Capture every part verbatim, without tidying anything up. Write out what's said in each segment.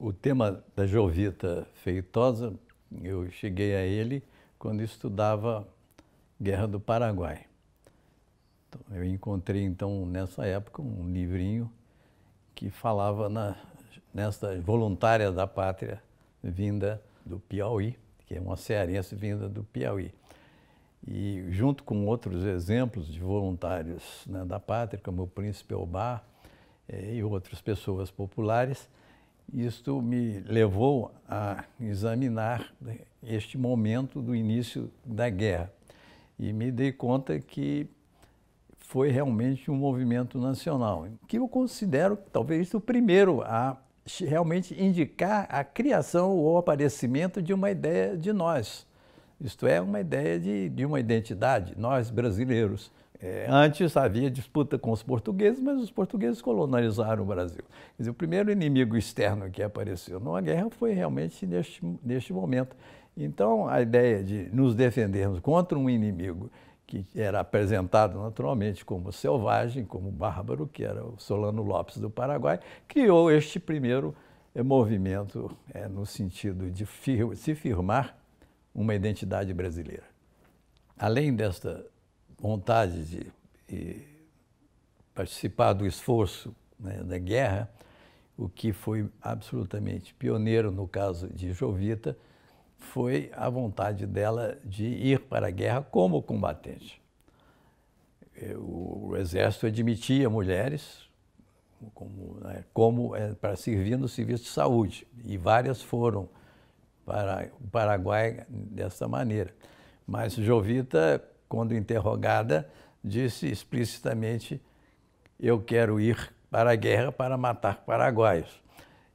O tema da Jovita Feitosa, eu cheguei a ele quando estudava Guerra do Paraguai. Então, eu encontrei, então, nessa época, um livrinho que falava na, nessa voluntária da pátria vinda do Piauí, que é uma cearense vinda do Piauí. E junto com outros exemplos de voluntários, né, da pátria, como o Príncipe Obá eh, e outras pessoas populares, isto me levou a examinar este momento do início da guerra. E me dei conta que foi realmente um movimento nacional, que eu considero talvez o primeiro a realmente indicar a criação ou o aparecimento de uma ideia de nós, isto é, uma ideia de, de uma identidade, nós brasileiros. É, antes havia disputa com os portugueses, mas os portugueses colonizaram o Brasil. Quer dizer, o primeiro inimigo externo que apareceu numa guerra foi realmente neste, neste momento. Então, a ideia de nos defendermos contra um inimigo que era apresentado naturalmente como selvagem, como bárbaro, que era o Solano Lopes do Paraguai, criou este primeiro movimento é, no sentido de fir- se firmar uma identidade brasileira. Além desta vontade de, de participar do esforço, né, da guerra, o que foi absolutamente pioneiro no caso de Jovita foi a vontade dela de ir para a guerra como combatente. O Exército admitia mulheres como, né, como é, para servir no serviço de saúde, e várias foram para o Paraguai dessa maneira. Mas Jovita, quando interrogada, disse explicitamente: eu quero ir para a guerra para matar paraguaios.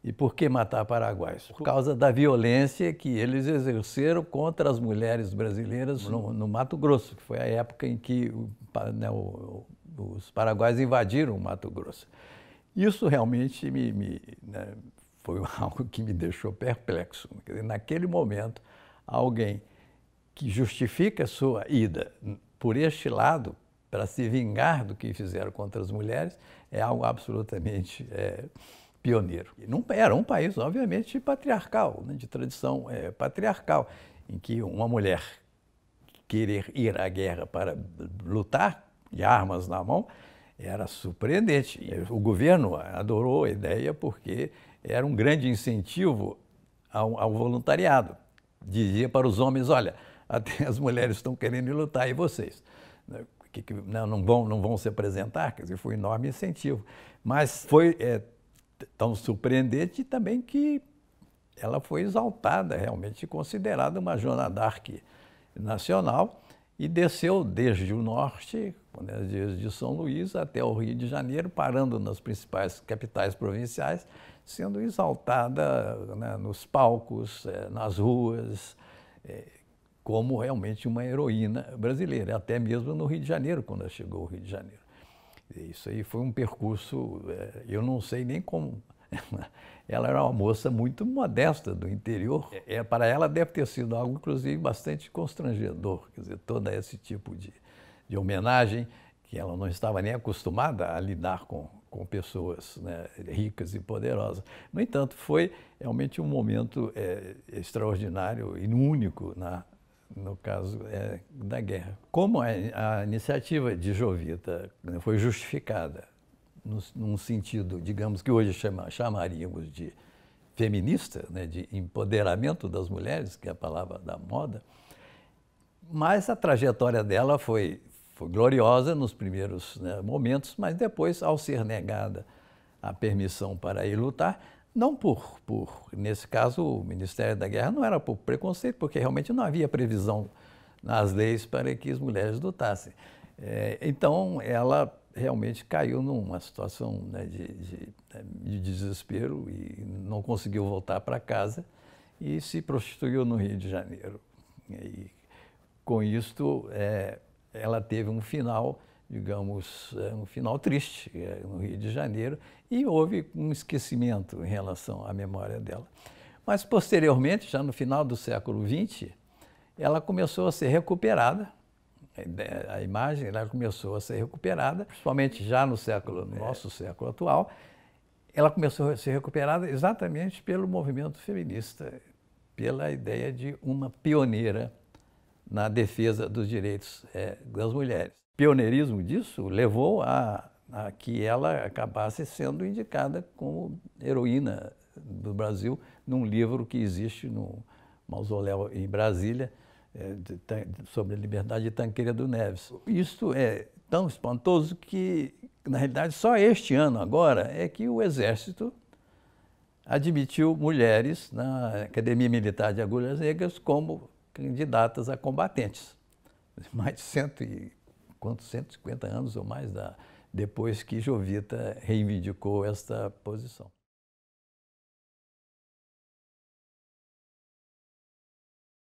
E por que matar paraguaios? Por causa da violência que eles exerceram contra as mulheres brasileiras no, no Mato Grosso, que foi a época em que o, né, o, os paraguaios invadiram o Mato Grosso. Isso realmente me, me, né, foi algo que me deixou perplexo. Quer dizer, naquele momento, alguém que justifica sua ida por este lado para se vingar do que fizeram contra as mulheres é algo absolutamente é, pioneiro. Não era um país, obviamente, patriarcal, né, de tradição é, patriarcal, em que uma mulher querer ir à guerra para lutar, de armas na mão, era surpreendente. O governo adorou a ideia porque era um grande incentivo ao, ao voluntariado. Dizia para os homens: olha, até as mulheres estão querendo lutar, e vocês? Que, que, não, não, vão, não vão se apresentar? Quer dizer, foi um enorme incentivo. Mas foi é, tão surpreendente também que ela foi exaltada, realmente considerada uma Joana d'Arc nacional, e desceu desde o norte, desde São Luís até o Rio de Janeiro, parando nas principais capitais provinciais, sendo exaltada, né, nos palcos, é, nas ruas, é, como realmente uma heroína brasileira, até mesmo no Rio de Janeiro, quando ela chegou ao Rio de Janeiro. E isso aí foi um percurso, é, eu não sei nem como. Ela era uma moça muito modesta do interior. É, para ela deve ter sido algo, inclusive, bastante constrangedor, quer dizer, todo esse tipo de, de homenagem, que ela não estava nem acostumada a lidar com, com pessoas, né, ricas e poderosas. No entanto, foi realmente um momento é, extraordinário e único na, no caso é, da guerra. Como a, a iniciativa de Jovita foi justificada num sentido, digamos, que hoje chama, chamaríamos de feminista, né, de empoderamento das mulheres, que é a palavra da moda, mas a trajetória dela foi, foi gloriosa nos primeiros, né, momentos, mas depois, ao ser negada a permissão para ir lutar, não por, por, nesse caso, o Ministério da Guerra não era por preconceito, porque realmente não havia previsão nas leis para que as mulheres lutassem. É, então, ela realmente caiu numa situação, né, de, de, de desespero e não conseguiu voltar para casa e se prostituiu no Rio de Janeiro. E com isto, é, ela teve um final, digamos, um final triste é, no Rio de Janeiro, e houve um esquecimento em relação à memória dela. Mas, posteriormente, já no final do século vinte, ela começou a ser recuperada. A imagem, ela começou a ser recuperada, principalmente já no século, nosso século atual, ela começou a ser recuperada exatamente pelo movimento feminista, pela ideia de uma pioneira na defesa dos direitos é, das mulheres. O pioneirismo disso levou a, a que ela acabasse sendo indicada como heroína do Brasil num livro que existe no mausoléu em Brasília, é, de, sobre a liberdade de Tancredo Neves. Isto é tão espantoso que, na realidade, só este ano agora é que o Exército admitiu mulheres na Academia Militar de Agulhas Negras como candidatas a combatentes. Mais de cento e, quanto, cento e cinquenta anos ou mais da, depois que Jovita reivindicou esta posição.